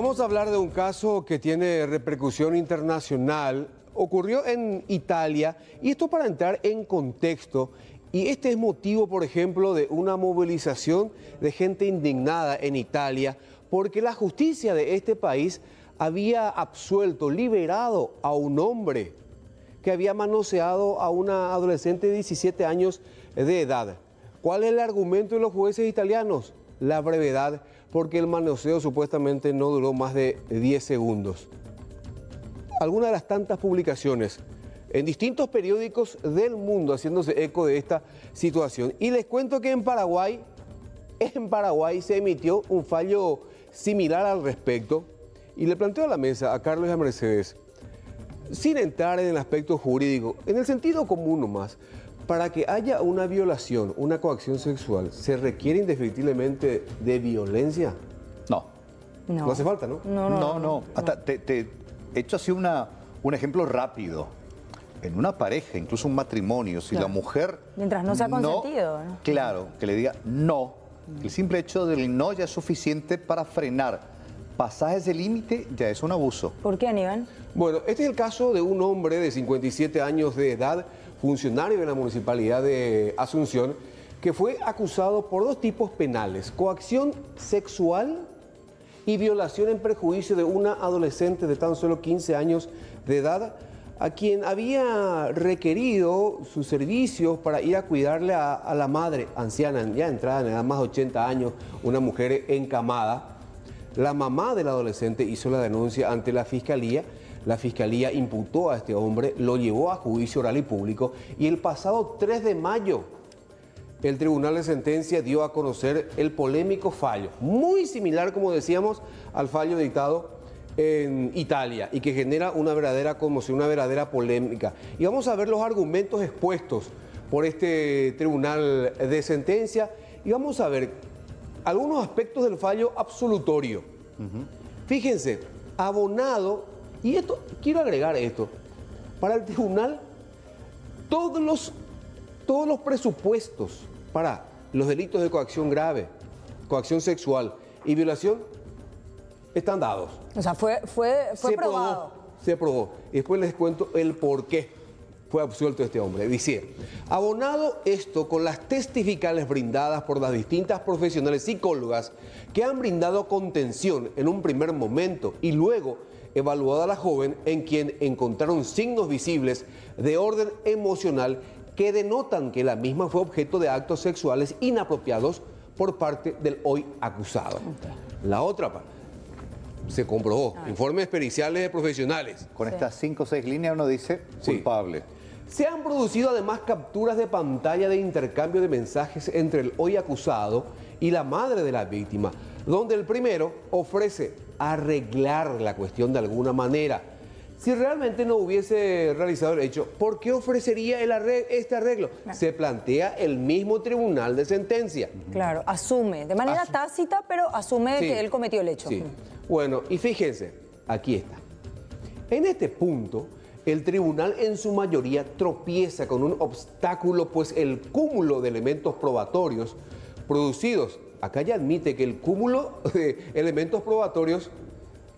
Vamos a hablar de un caso que tiene repercusión internacional. Ocurrió en Italia, y esto para entrar en contexto, y este es motivo, por ejemplo, de una movilización de gente indignada en Italia, porque la justicia de este país había absuelto, liberado a un hombre que había manoseado a una adolescente de 17 años de edad. ¿Cuál es el argumento de los jueces italianos? La brevedad, porque el manoseo supuestamente no duró más de 10 segundos. Algunas de las tantas publicaciones en distintos periódicos del mundo haciéndose eco de esta situación. Y les cuento que en Paraguay se emitió un fallo similar al respecto, y le planteo a la mesa a Carlos y a Mercedes, sin entrar en el aspecto jurídico, en el sentido común nomás, para que haya una violación, una coacción sexual, ¿se requiere indefectiblemente de violencia? No. No, no hace falta, ¿no? No. Hasta te he hecho así un ejemplo rápido. En una pareja, incluso un matrimonio, si la mujer... Mientras no se ha consentido. No, claro, que le diga no. El simple hecho del no ya es suficiente para frenar. Pasás ese límite, ya es un abuso. ¿Por qué, Aníbal? Bueno, este es el caso de un hombre de 57 años de edad, funcionario de la Municipalidad de Asunción, que fue acusado por dos tipos penales: coacción sexual y violación en perjuicio de una adolescente de tan solo 15 años de edad, a quien había requerido sus servicios para ir a cuidarle a la madre anciana, ya entrada en edad, más de 80 años, una mujer encamada. La mamá del adolescente hizo la denuncia ante la Fiscalía imputó a este hombre, lo llevó a juicio oral y público, y el pasado 3 de mayo el Tribunal de Sentencia dio a conocer el polémico fallo, muy similar, como decíamos, al fallo dictado en Italia, y que genera una verdadera conmoción, una verdadera polémica. Y vamos a ver los argumentos expuestos por este Tribunal de Sentencia, y vamos a ver algunos aspectos del fallo absolutorio. Fíjense, abonado, y esto, quiero agregar esto, para el tribunal, todos los presupuestos para los delitos de coacción grave, coacción sexual y violación están dados. O sea, fue probado. Se probó. Y después les cuento el por qué fue absuelto este hombre. Dice, abonado esto con las testificales brindadas por las distintas profesionales psicólogas que han brindado contención en un primer momento y luego evaluada a la joven, en quien encontraron signos visibles de orden emocional que denotan que la misma fue objeto de actos sexuales inapropiados por parte del hoy acusado. La otra parte. Se comprobó. Informes periciales de profesionales. Con estas 5 o 6 líneas uno dice culpable. Se han producido además capturas de pantalla de intercambio de mensajes entre el hoy acusado y la madre de la víctima, donde el primero ofrece arreglar la cuestión de alguna manera. Si realmente no hubiese realizado el hecho, ¿por qué ofrecería este arreglo? No. Se plantea el mismo Tribunal de Sentencia. Claro, asume, de manera tácita, pero asume que él cometió el hecho. Sí. Bueno, y fíjense, aquí está. En este punto, el tribunal en su mayoría tropieza con un obstáculo, pues el cúmulo de elementos probatorios producidos, acá ya admite que el cúmulo de elementos probatorios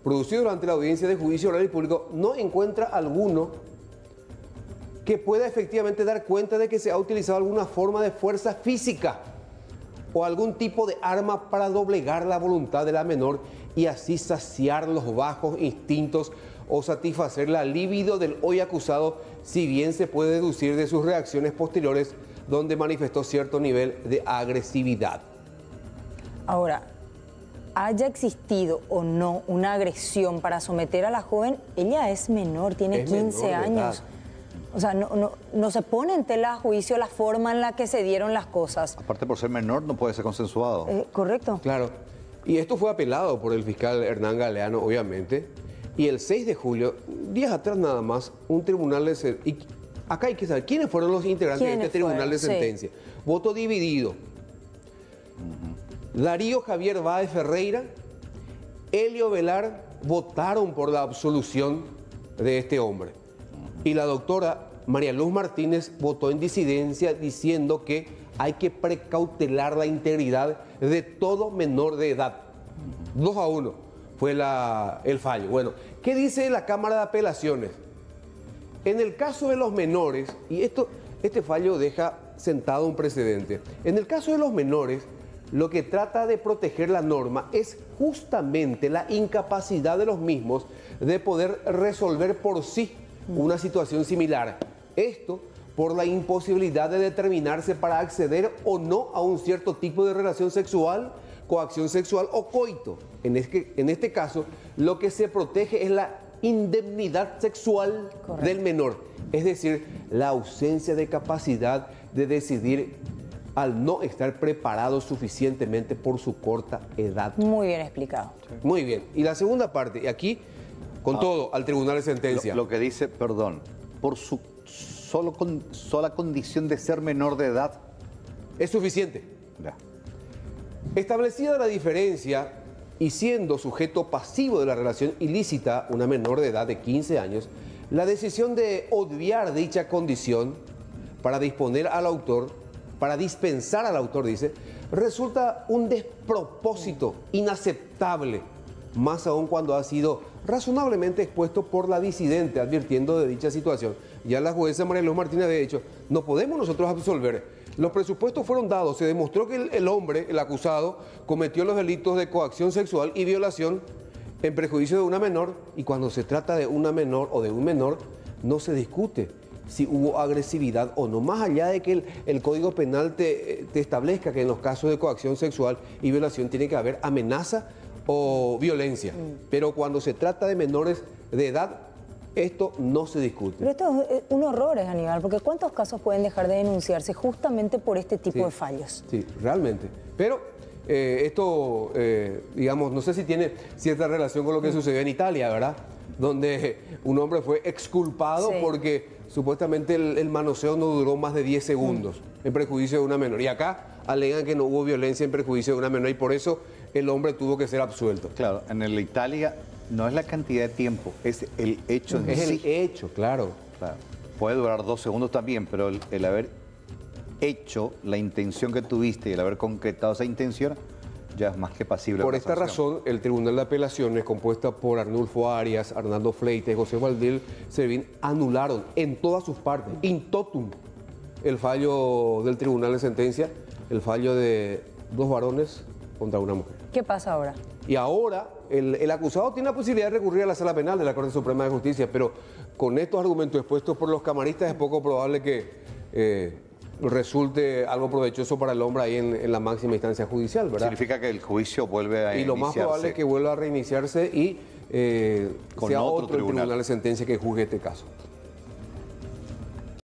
producido durante la audiencia de juicio oral y público, no encuentra alguno que pueda efectivamente dar cuenta de que se ha utilizado alguna forma de fuerza física o algún tipo de arma para doblegar la voluntad de la menor y así saciar los bajos instintos o satisfacer la libido del hoy acusado, si bien se puede deducir de sus reacciones posteriores donde manifestó cierto nivel de agresividad. Ahora, haya existido o no una agresión para someter a la joven, ella es menor, tiene 15 años. O sea, no se pone en tela a juicio la forma en la que se dieron las cosas. Aparte, por ser menor, no puede ser consensuado. Correcto. Claro. Y esto fue apelado por el fiscal Hernán Galeano, obviamente. Y el 6 de julio, días atrás nada más, un tribunal de... Y acá hay que saber quiénes fueron los integrantes de este tribunal de sentencia. Sí. Voto dividido. Darío Javier Báez Ferreira, Elio Velar votaron por la absolución de este hombre. Y la doctora María Luz Martínez votó en disidencia diciendo que hay que precautelar la integridad de todo menor de edad. 2-1. fue el fallo. Bueno, ¿qué dice la Cámara de Apelaciones? En el caso de los menores, y este fallo deja sentado un precedente, en el caso de los menores, lo que trata de proteger la norma es justamente la incapacidad de los mismos de poder resolver por sí una situación similar. Esto por la imposibilidad de determinarse para acceder o no a un cierto tipo de relación sexual, coacción sexual o coito. En este caso, lo que se protege es la indemnidad sexual del menor, es decir, la ausencia de capacidad de decidir al no estar preparado suficientemente por su corta edad. Muy bien explicado. Muy bien. Y la segunda parte, y aquí, con todo, al tribunal de sentencia. Lo que dice, perdón, por su sola condición de ser menor de edad. Es suficiente. Ya. Establecida la diferencia y siendo sujeto pasivo de la relación ilícita, una menor de edad de 15 años, la decisión de obviar dicha condición para disponer al autor, para dispensar al autor, dice, resulta un despropósito inaceptable, más aún cuando ha sido razonablemente expuesto por la disidente, advirtiendo de dicha situación. Ya la jueza María Luz Martínez, de hecho, no podemos nosotros absolver. Los presupuestos fueron dados, se demostró que el hombre, el acusado, cometió los delitos de coacción sexual y violación en prejuicio de una menor, y cuando se trata de una menor o de un menor, no se discute si hubo agresividad o no, más allá de que el Código Penal te establezca que en los casos de coacción sexual y violación tiene que haber amenaza o violencia. Pero cuando se trata de menores de edad, esto no se discute. Pero esto es un horror, Aníbal, porque ¿cuántos casos pueden dejar de denunciarse justamente por este tipo de fallos? Sí, realmente. Pero esto, digamos, no sé si tiene cierta relación con lo que sucedió en Italia, ¿verdad? Donde un hombre fue exculpado porque supuestamente el manoseo no duró más de 10 segundos en prejuicio de una menor. Y acá alegan que no hubo violencia en prejuicio de una menor y por eso el hombre tuvo que ser absuelto. Claro, en el Italia no es la cantidad de tiempo, es el hecho en sí. Es el hecho, claro. Puede durar 2 segundos también, pero el haber hecho la intención que tuviste y el haber concretado esa intención ya es más que pasible. Por esta razón, el Tribunal de Apelaciones, compuesta por Arnulfo Arias, Arnaldo Fleite, José Valdir Sevín, anularon en todas sus partes, in totum, el fallo del Tribunal de Sentencia, el fallo de 2 varones contra una mujer. ¿Qué pasa ahora? Y ahora, el acusado tiene la posibilidad de recurrir a la Sala Penal de la Corte Suprema de Justicia, pero con estos argumentos expuestos por los camaristas es poco probable que resulte algo provechoso para el hombre ahí en la máxima instancia judicial, ¿verdad? Significa que el juicio vuelve a reiniciarse. Y lo más probable es que vuelva a reiniciarse y sea otro tribunal de sentencia que juzgue este caso.